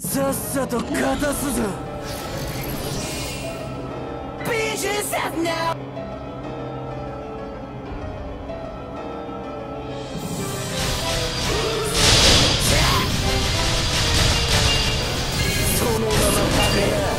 さっさと勝たすぞ。 Be yourself now! そのまま食べや。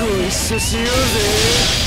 ご一緒しようぜ。